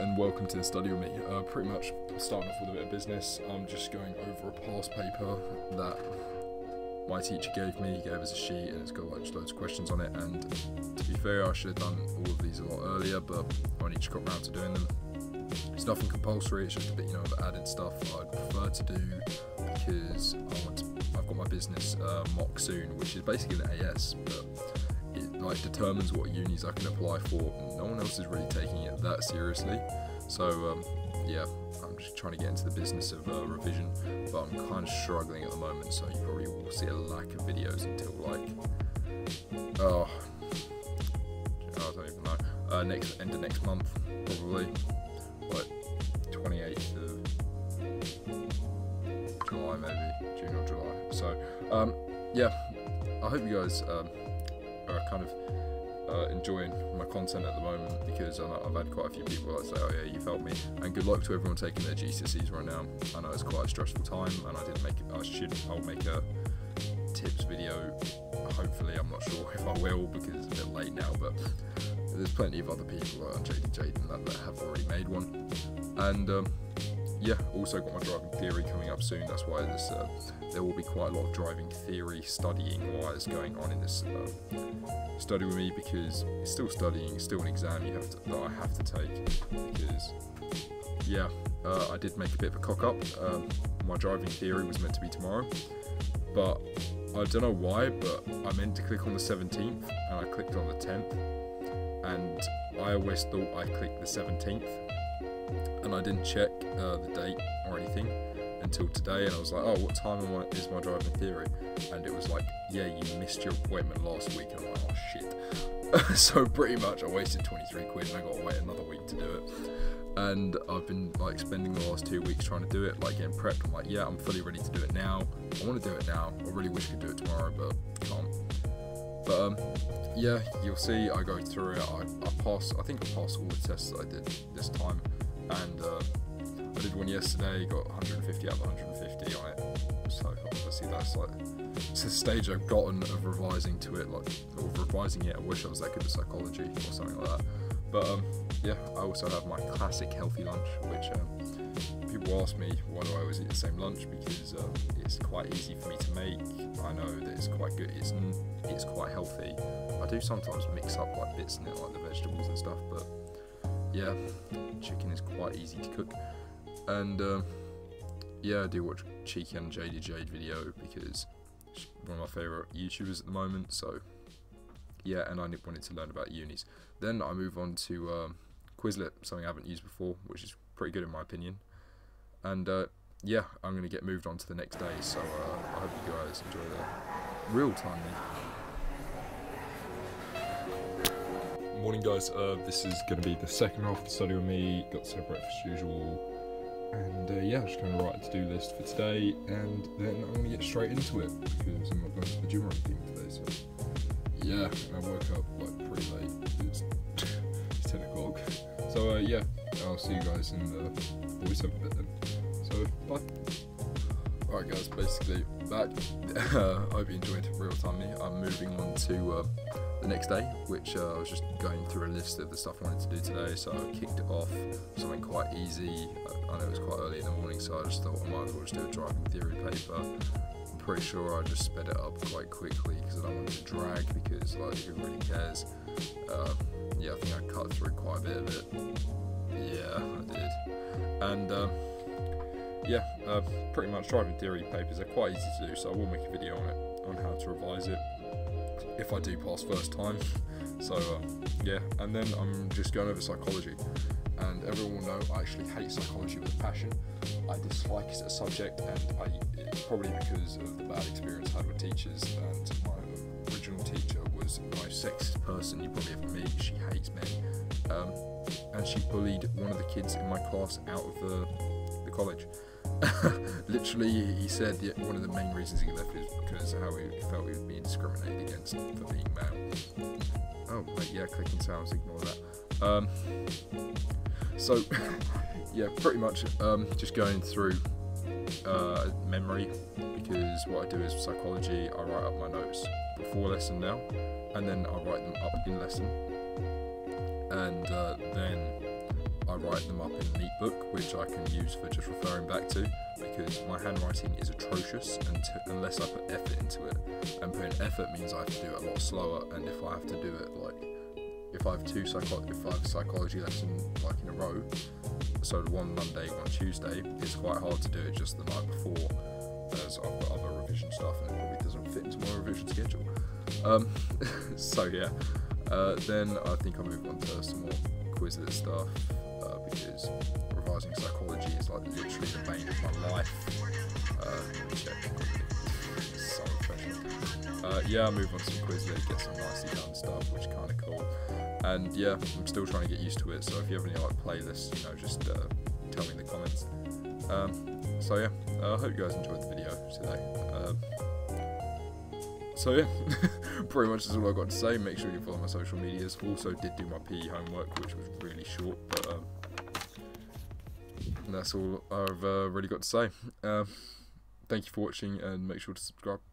And welcome to the study with me. Pretty much starting off with a bit of business. I'm just going over a past paper that my teacher gave me. He gave us a sheet and it's got like just loads of questions on it, and to be fair I should have done all of these a lot earlier, but I only just got round to doing them. It's nothing compulsory, it's just a bit, you know, of added stuff I'd prefer to do because I've got my business mock soon, which is basically an AS, but it like determines what unis I can apply for. No one else is really taking it that seriously, so yeah, I'm just trying to get into the business of revision, but I'm kind of struggling at the moment, so you probably will see a lack of videos until like, oh, I don't even know, end of next month probably, like 28th of July maybe, June or July, so yeah, I hope you guys are kind of enjoying my content at the moment, because I've had quite a few people that say, oh yeah, you've helped me, and good luck to everyone taking their GCSEs right now. I know it's quite a stressful time, and I'll make a tips video, hopefully. I'm not sure if I will because it's a bit late now, but there's plenty of other people like JDJ that have already made one, and yeah, also got my driving theory coming up soon. That's why this, there will be quite a lot of driving theory studying-wise going on in this study with me, because it's still studying, it's still an exam that I have to take, because, yeah, I did make a bit of a cock-up. My driving theory was meant to be tomorrow, but I don't know why, but I meant to click on the 17th, and I clicked on the 10th, and I always thought I clicked the 17th, and I didn't check the date or anything until today, and I was like, oh, what time is my driving theory? And it was like, yeah, you missed your appointment last week, and I'm like, oh shit. So pretty much I wasted 23 quid and I got to wait another week to do it, and I've been like spending the last 2 weeks trying to do it, like getting prepped. I'm like, yeah, I'm fully ready to do it now, I want to do it now, I really wish I could do it tomorrow, but can't. But yeah, you'll see I go through it, I think I passed all the tests that I did this time, and I did one yesterday, got 150 out of 150 on it, so obviously that's like, it's the stage I've gotten of revising to it, like, or revising it. I wish I was that good at psychology or something like that, but yeah, I also have my classic healthy lunch, which people ask me why do I always eat the same lunch, because it's quite easy for me to make, I know that it's quite good, it's quite healthy. I do sometimes mix up like bits in it, like the vegetables and stuff, but yeah, chicken is quite easy to cook, and yeah, I do watch Cheeky and JDJ video because she's one of my favourite YouTubers at the moment, so yeah, and I wanted to learn about unis. Then I move on to Quizlet, something I haven't used before, which is pretty good in my opinion, and yeah, I'm going to get moved on to the next day, so I hope you guys enjoy the real time then. Morning guys, this is going to be the second half of the study with me. Got some breakfast as usual, and yeah, I'm just going to write a to-do list for today, and then I'm going to get straight into it because I'm not going to the gym or anything today, so yeah, I woke up like pretty late, it's 10 o'clock, so yeah, I'll see you guys in the voiceover bit then, so bye. Alright guys, basically that, I hope you enjoyed real time me. I'm moving on to the next day, which I was just going through a list of the stuff I wanted to do today, so I kicked it off, something quite easy. I know it was quite early in the morning, so I just thought I might as well just do a driving theory paper. I'm pretty sure I just sped it up quite quickly because I don't want to drag, because like who really cares. Yeah, I think I cut through quite a bit of it, yeah I did, and yeah, pretty much driving theory papers are quite easy to do, so I will make a video on it, on how to revise it, if I do pass first time. So yeah, and then I'm just going over psychology, and everyone will know I actually hate psychology with a passion. I dislike it as a subject, and it's probably because of the bad experience I had with teachers, and my original teacher was the most sexist person you probably ever meet. She hates men, and she bullied one of the kids in my class out of the college. Literally, he said one of the main reasons he left is because how he felt he was being discriminated against for being male. Oh, but yeah, clicking sounds, ignore that. So, yeah, pretty much just going through memory, because what I do is psychology, I write up my notes before lesson now, and then I write them up in lesson, and then I write them up in a Neatbook, which I can use for just referring back to, because my handwriting is atrocious unless I put effort into it. And putting effort means I have to do it a lot slower, and if I have to do it, like, if I have psychology lessons, like, in a row, so one Monday, one Tuesday, it's quite hard to do it just the night before, as I've got other revision stuff, and it probably doesn't fit into my revision schedule. So yeah, then I think I'll move on to some more Quizlet stuff, because revising psychology is like literally the bane of my life. So professional. Yeah, I'll move on to some Quizlet, get some nicely done stuff, which is kind of cool. And yeah, I'm still trying to get used to it, so if you have any like playlists, you know, just tell me in the comments. So yeah, I hope you guys enjoyed the video today. So yeah, pretty much that's all I've got to say. Make sure you follow my social medias. Also did do my PE homework, which was really short, but that's all I've really got to say. Thank you for watching, and make sure to subscribe.